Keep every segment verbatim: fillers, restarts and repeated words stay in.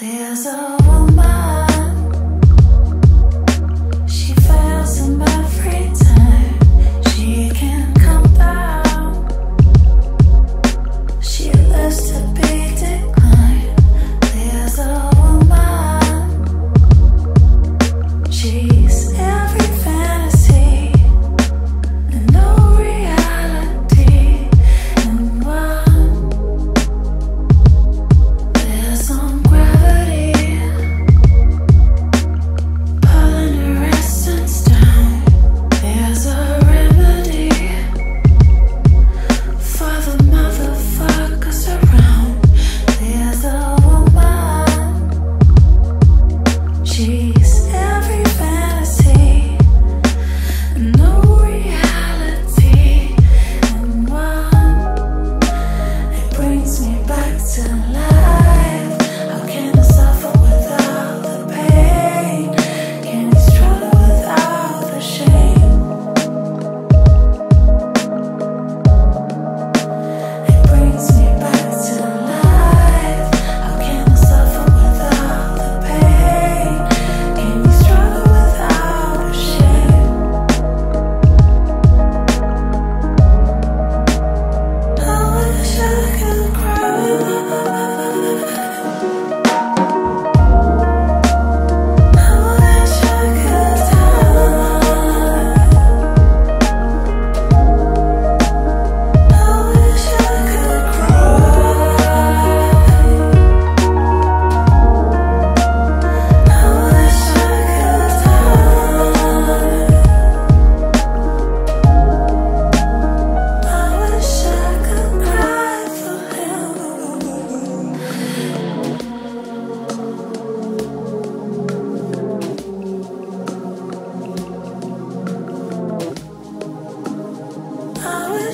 There's a woman, she fails in my free time. She can come down, she lives to be declined. There's a woman, she's every fantasy and no reality in one. There's some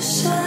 I